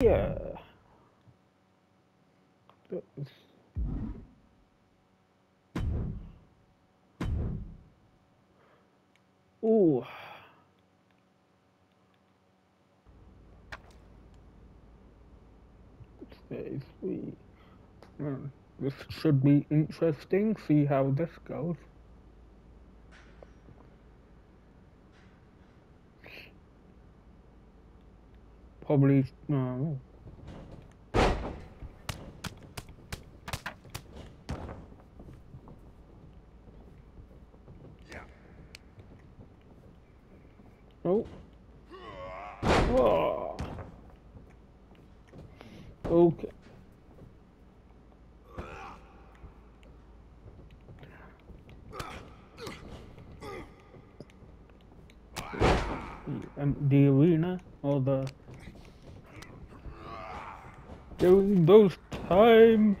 Yeah. Ooh. Stay sweet. This should be interesting. See how this goes. Probably no. Yeah. Oh. Oh. Okay. The arena or the during those times.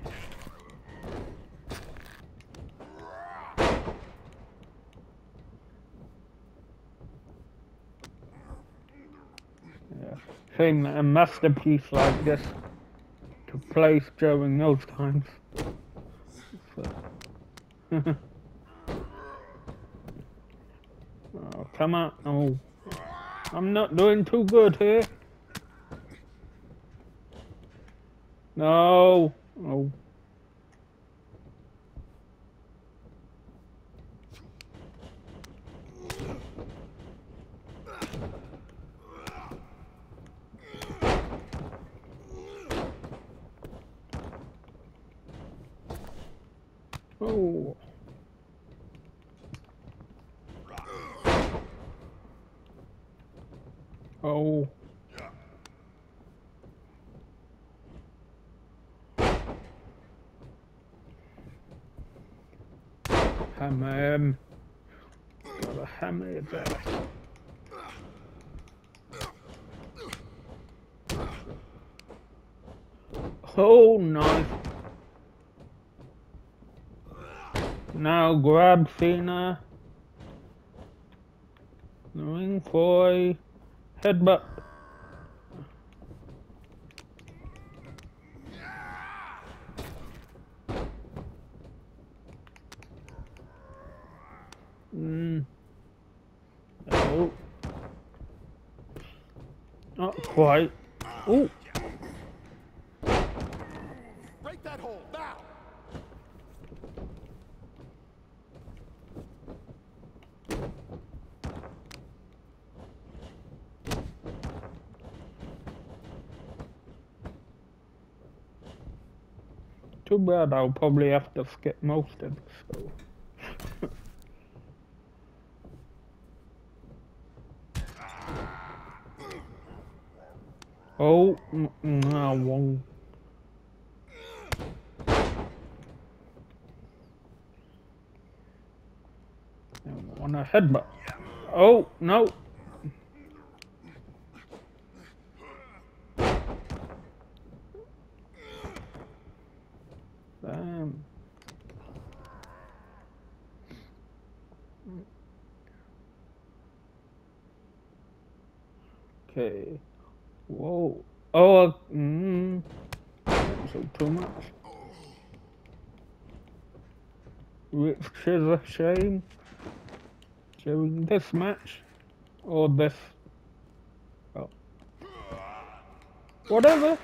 Yeah, saying a masterpiece like this to place during those times. So. Oh, come on! Oh. I'm not doing too good here. No. Oh. Oh. Oh. Hammer him. Gotta hammer it back. Oh, nice. Now grab Cena. The ring boy. Headbutt. Oh. Not quite. Oh. Break that hole now. Too bad I'll probably have to skip most of this, so. Oh, no, wrong. I want a headbutt. Oh, no. Okay. Whoa. Oh, so too much. Which is a shame. During this match or this. Oh. Whatever.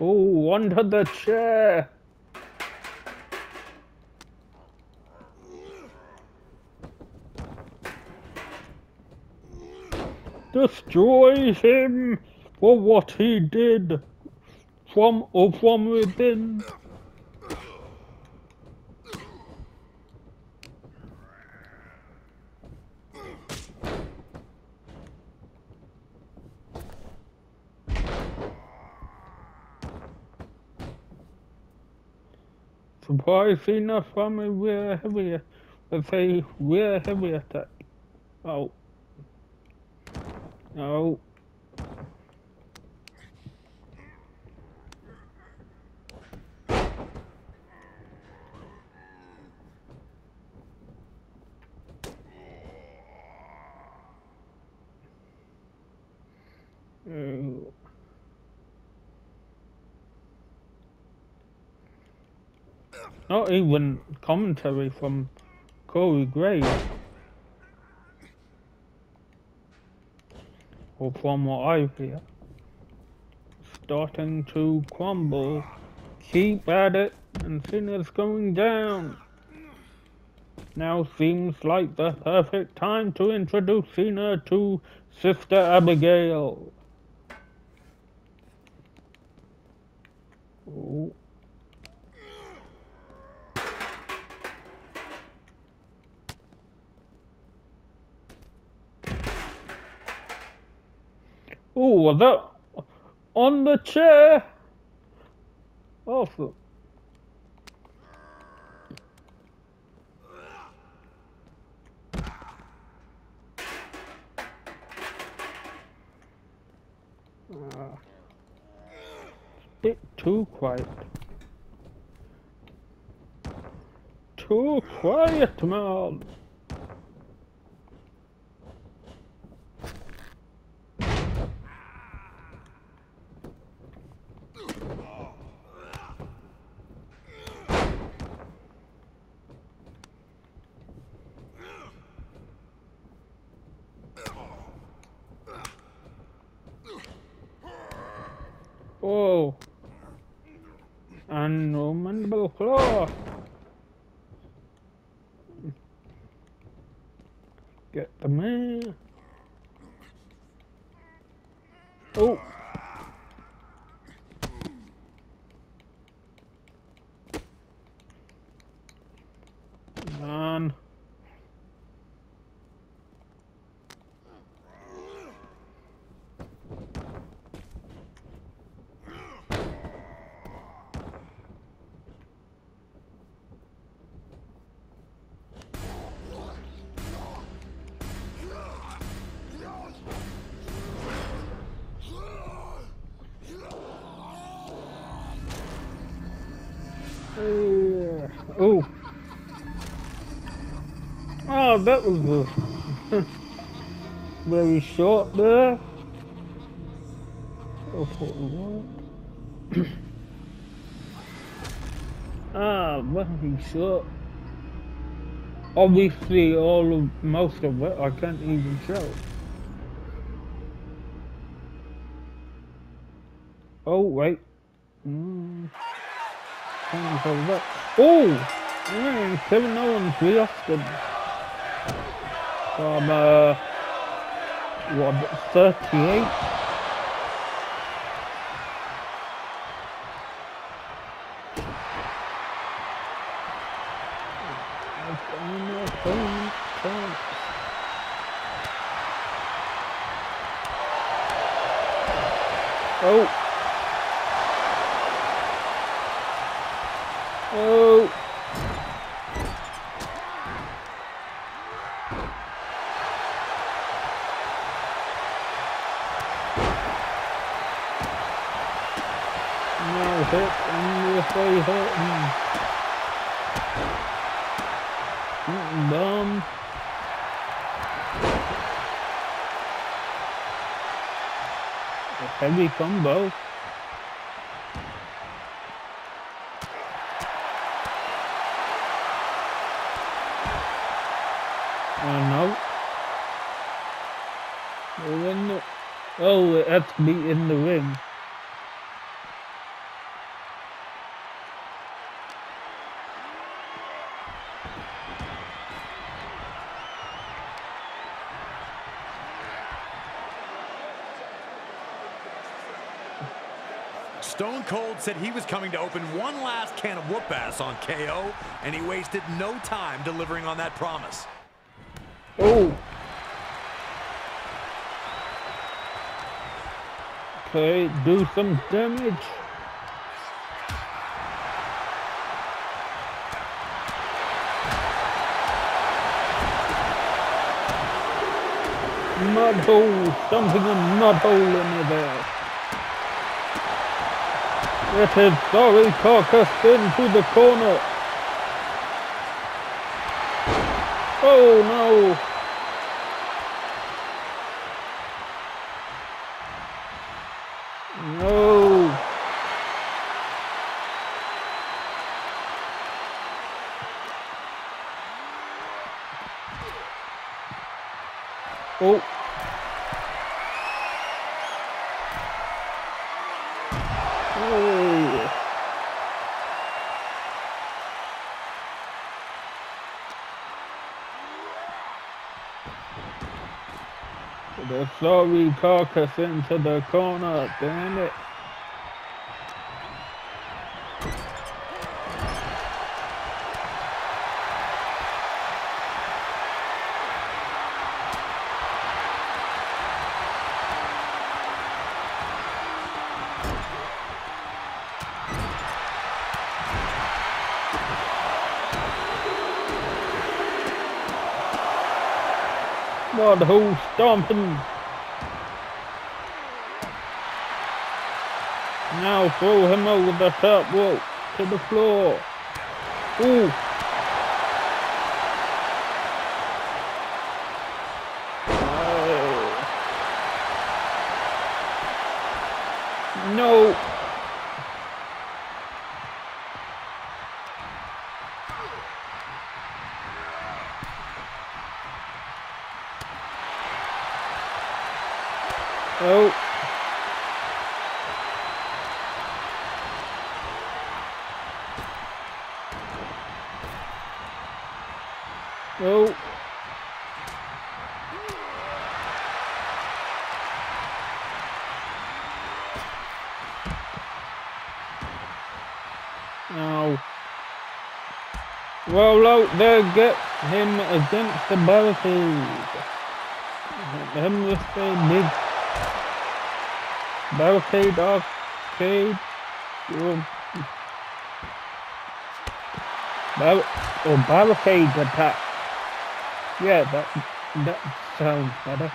Oh, under the chair. Destroys him for what he did from within. Surprise Cena from a rear heavy, let's say rear heavy attack. Oh. No. Ooh. Not even commentary from Corey Graves. Or from what I hear. Starting to crumble. Keep at it, and Cena's going down. Now seems like the perfect time to introduce Cena to Sister Abigail. Ooh. Ooh, that on the chair. Awesome. Bit too quiet. Too quiet, man. Oh, and no mandible claw. Get the man. Oh. Man. Oh. Oh, that was very short there. Ah, very short. Obviously, most of it I can't even show. Oh wait. Oh! Yeah, Kevin Owens, we lost him. From, what, 38? Oh! Oh! No hit, and if they hit him. Dumb. A heavy combo. Oh, it has to be in the ring. Stone Cold said he was coming to open one last can of whoop-ass on KO, and he wasted no time delivering on that promise. Oh. Okay, do some damage. Mud hole, something on mud hole in there. It is sorry carcass into the corner. Oh no. No. Oh. Oh. The sorry carcass into the corner, damn it. What who's stomping? Now throw him over the top rope to the floor. Ooh. Oh. No. Oh. Oh. No. Roll out there, get him against the barricade. Him with the big barricade off, cage, barricade attack. Yeah, that sounds better.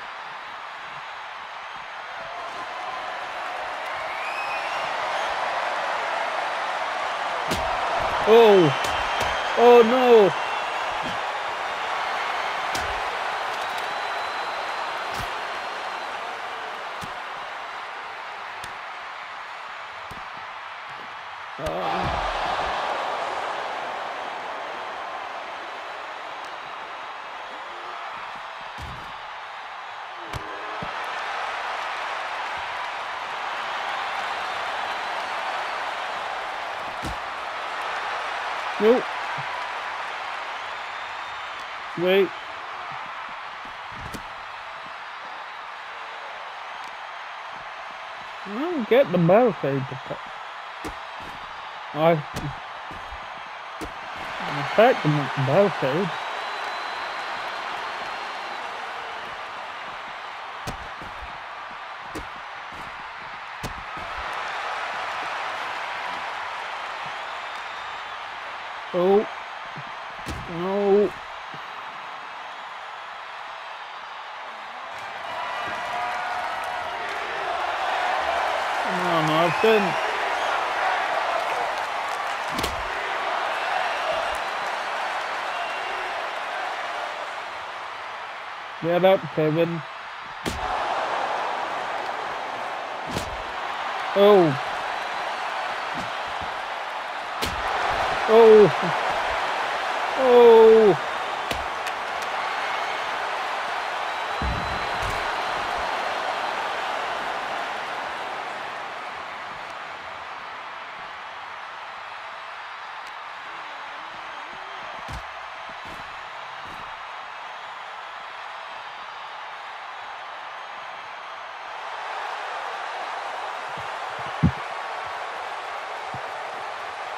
Oh, oh no. Nope. Wait. I don't get the barricade to cut. I attacked the barricade. Oh, no. Come on, Martin. Get up, Kevin. Oh. Oh, oh,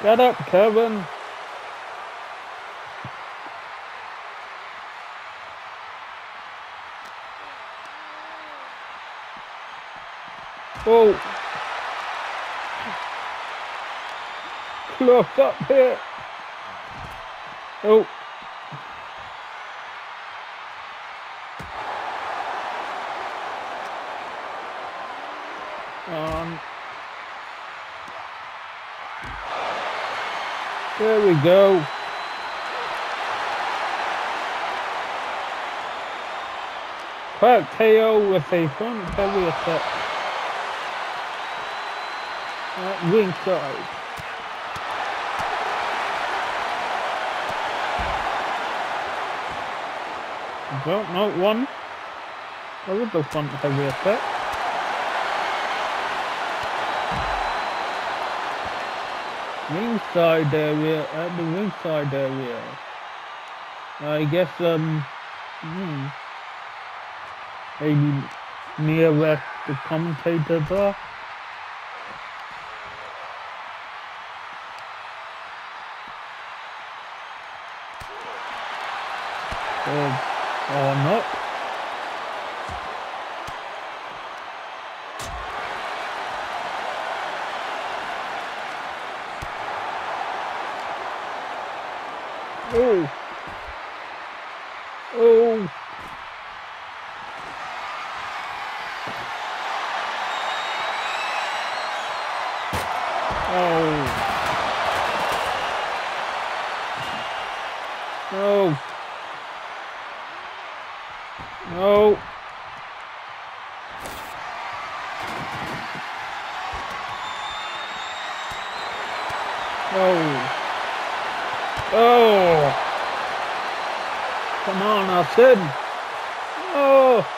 get up, Kevin. Oh, close up here. Oh. There we go. Quack KO with a front heavy attack. at ringside. Well, not one. I would have fun with a rear foot. Ringside area, at the ringside area. I guess, maybe near where the commentators are. Or not. Oh. Oh. Oh. Oh. No. Oh. Oh. Come on, Austin. Oh.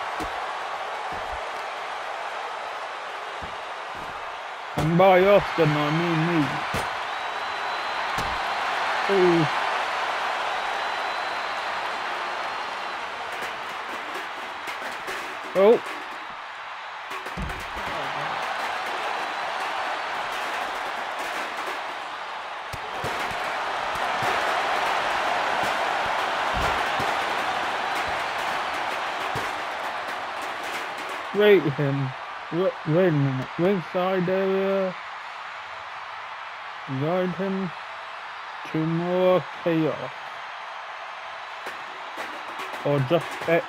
And by Austin, I mean me. Oh. Oh. Wait him. Wait a minute. Ringside area. Guide him to more chaos. Or just X.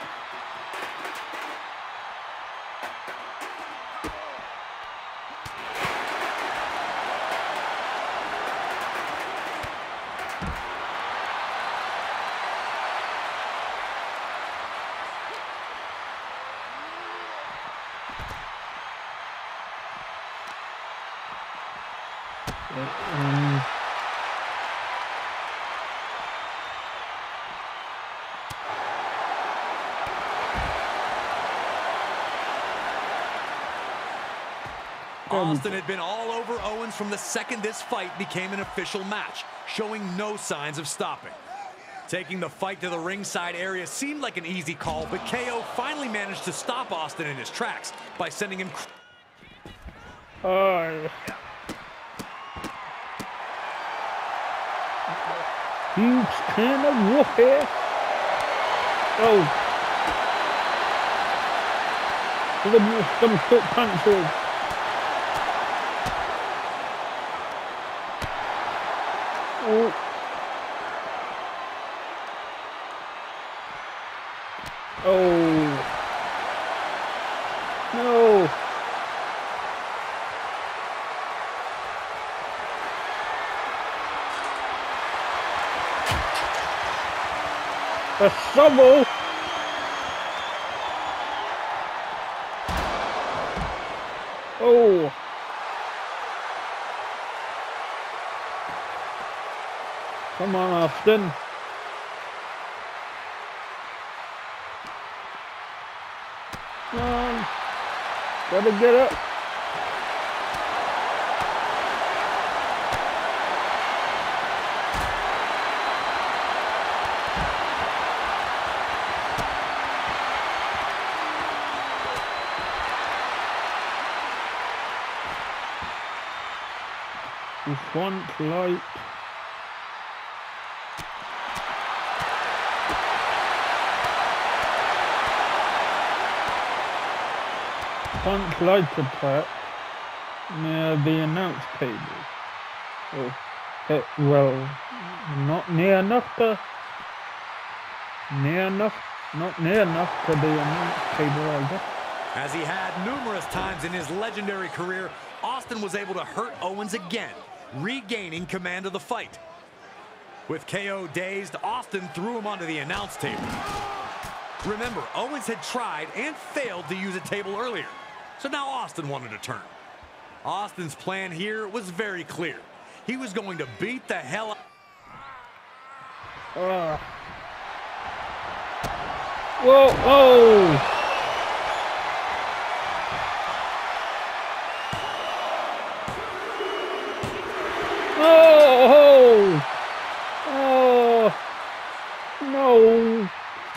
Austin had been all over Owens from the second this fight became an official match, showing no signs of stopping. Taking the fight to the ringside area seemed like an easy call, but KO finally managed to stop Austin in his tracks by sending him... Huge can of warfare. Oh. Some quick punches. Oh. Oh. No. A shovel. Oh. Come on, Austin. Come on. Gotta get up. The front light. Front light attack near the announce table. Oh, well, not near enough to... Near enough, not near enough to the announce table, I guess. As he had numerous times in his legendary career, Austin was able to hurt Owens again, regaining command of the fight. With KO dazed, Austin threw him onto the announce table. Remember, Owens had tried and failed to use a table earlier, so now Austin wanted a turn. Austin's plan here was very clear. He was going to beat the hell out. Whoa, whoa. Oh, oh, oh, no,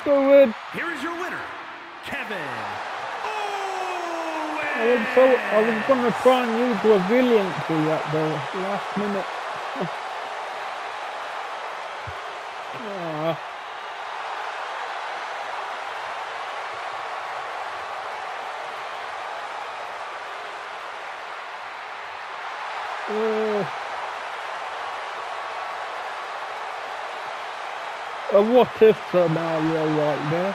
do it. Here is your winner, Kevin Owens. I was going to try and use Brazilian to that though, last minute. A what-if scenario right there.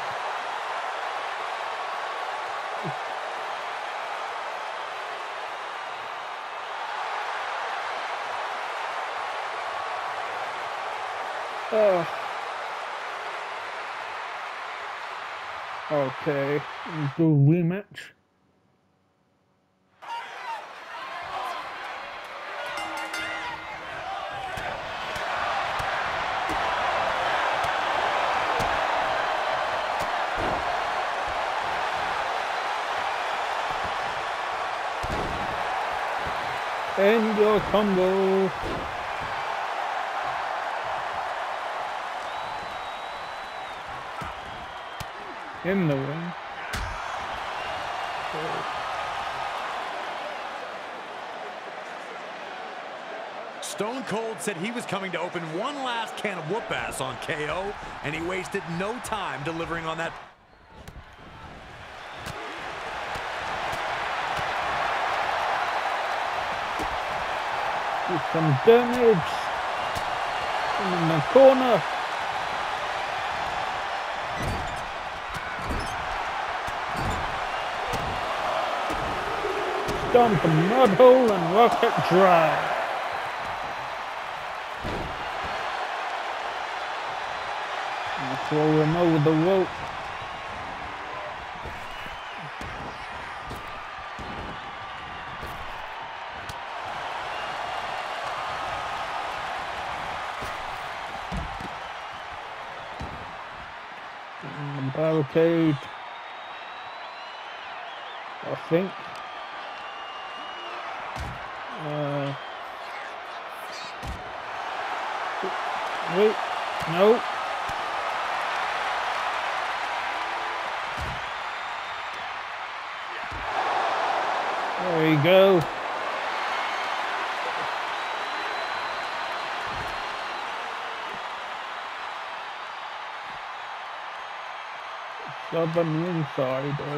Okay, the rematch. End your combo. In the ring. Stone Cold said he was coming to open one last can of whoop-ass on KO, and he wasted no time delivering on that. Some damage in the corner. Dump the mud hole and rocket drive. And throw him over the rope. Barricade, I think. Wait, no. There you go. Got them inside. Oh.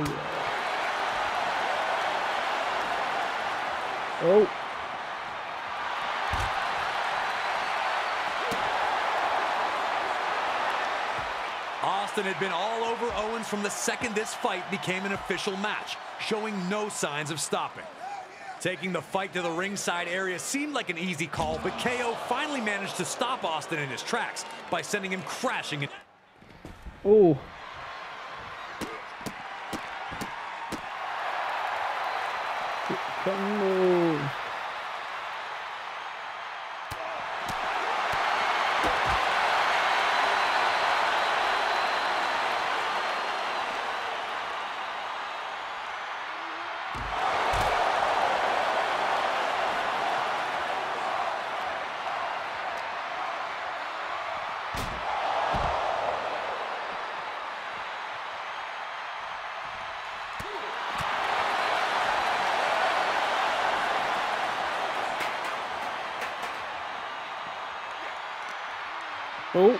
Austin had been all over Owens from the second this fight became an official match, showing no signs of stopping. Taking the fight to the ringside area seemed like an easy call, but KO finally managed to stop Austin in his tracks by sending him crashing in. Oh. Don't move. Oh.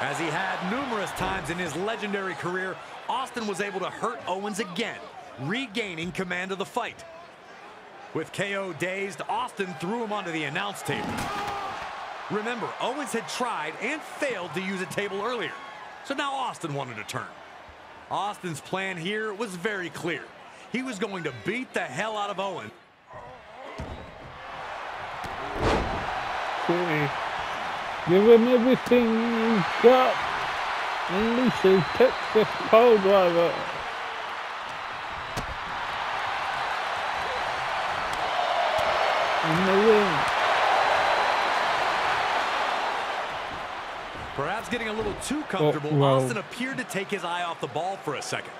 As he had numerous times in his legendary career, Austin was able to hurt Owens again, regaining command of the fight. With KO dazed, Austin threw him onto the announce table. Remember, Owens had tried and failed to use a table earlier, so now Austin wanted a turn. Austin's plan here was very clear. He was going to beat the hell out of Owens. Clearly. Give him everything he's got. Unleash his Texas pole driver. In the ring. Perhaps getting a little too comfortable, Austin appeared to take his eye off the ball for a second.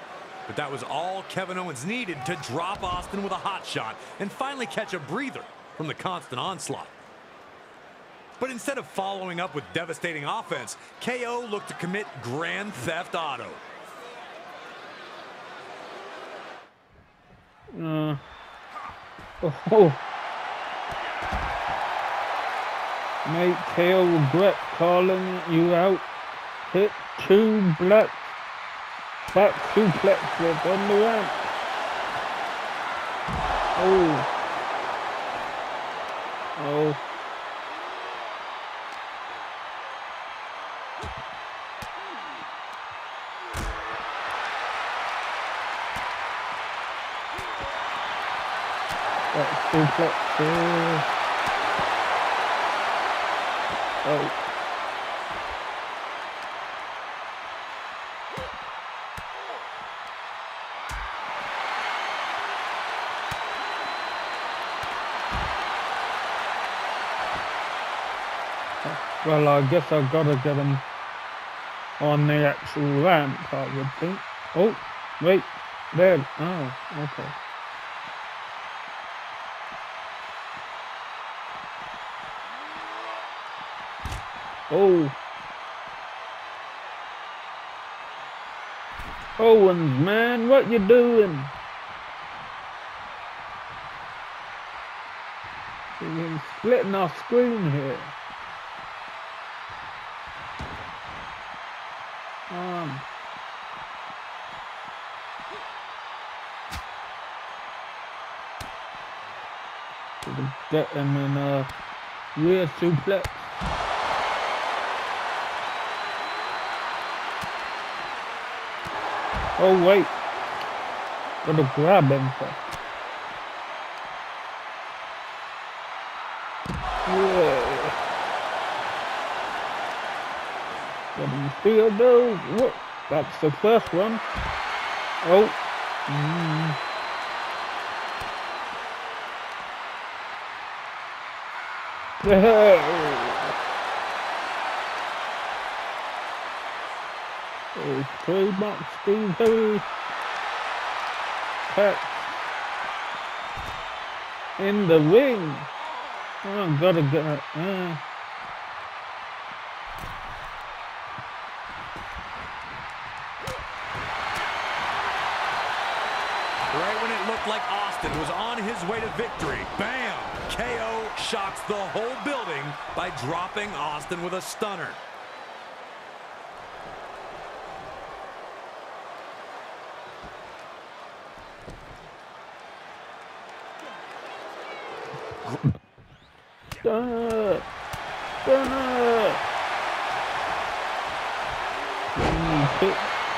But that was all Kevin Owens needed to drop Austin with a hot shot and finally catch a breather from the constant onslaught. But instead of following up with devastating offense, KO looked to commit Grand Theft Auto. Mate, KO regret calling you out. Hit two blocks. Back suplex flip on the ramp. Back suplex. Well, I guess I've got to get him on the actual ramp, I would think. Oh, wait, there. Oh, okay. Owens, man, what you doing? You're splitting our screen here. Get him in a rear suplex. Oh wait, gotta grab him first. Yeah. Got him field though. Whoop, that's the first one. Oh. It's trademark Steve Pat in the ring. Oh, gotta get it. Right when it looked like Austin was on his way to victory, bam! KO shocks the whole building by dropping Austin with a stunner.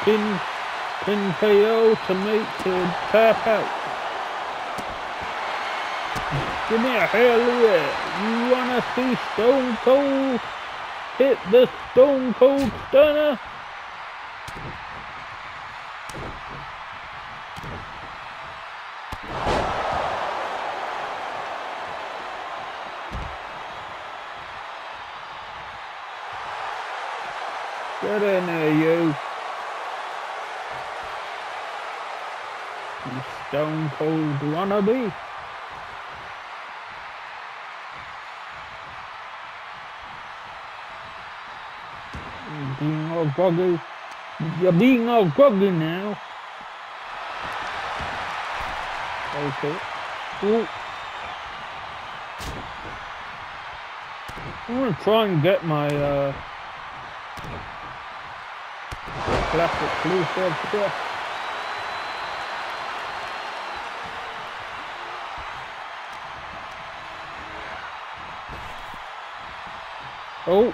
Pin KO to make him tap out. Give me a hell yeah. You wanna see Stone Cold hit the Stone Cold Stunner? Get in there, you. Stone Cold wannabe. You're being all groggy. You're being all groggy now. Okay. Ooh. I'm gonna try and get my classic blue side press. Oh.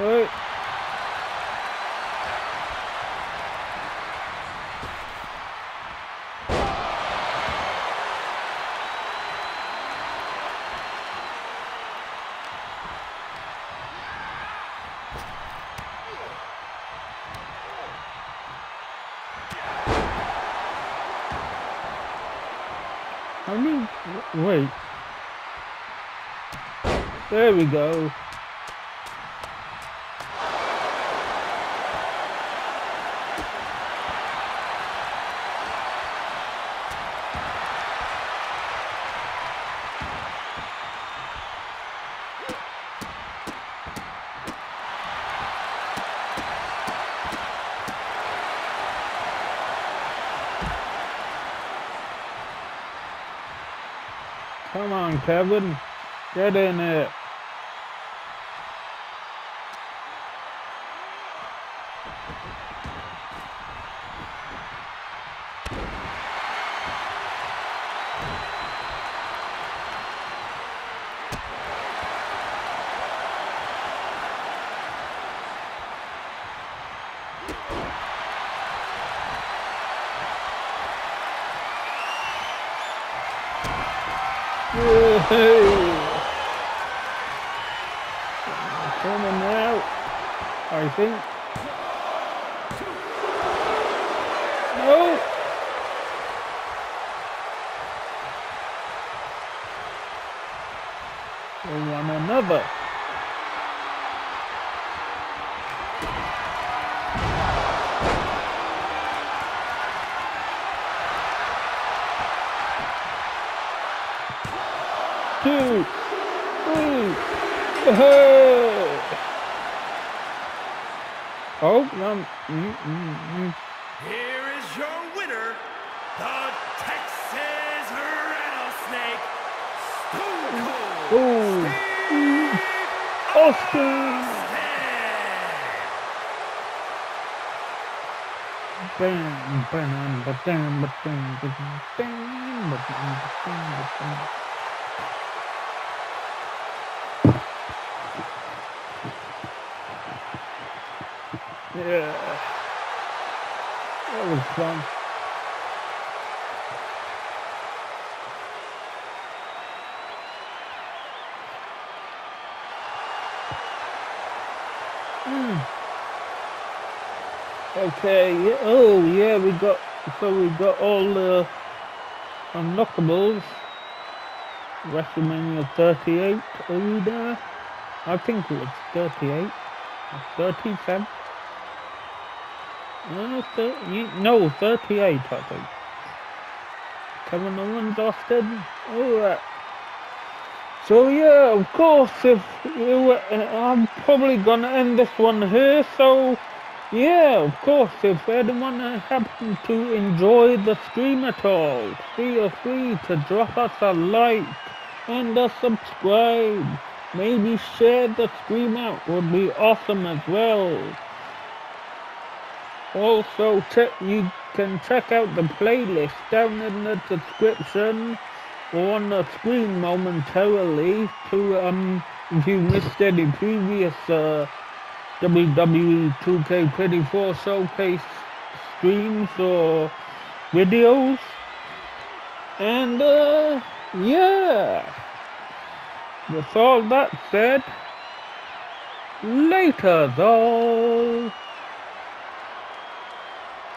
All right. I mean, wait. There we go. Come on, Kevin. Get in there. Hey! Coming now, I think. No! We want another. Two, three, oh! Oh, Here is your winner, the Texas Rattlesnake, Stone Cold Austin. Yeah, that was fun. Okay, oh yeah, we got all the unlockables. WrestleMania 38, are we there? I think it was 38 or 37. No, 38 I think. Kevin Owens, Austin, all that. So yeah, of course, I'm probably gonna end this one here. So yeah, of course, if anyone happened to enjoy the stream at all, feel free to drop us a like and a subscribe. Maybe share the stream out would be awesome as well. Also, you can check out the playlist down in the description or on the screen momentarily to if you missed any previous WWE 2K24 showcase streams or videos. And yeah, with all that said, later though.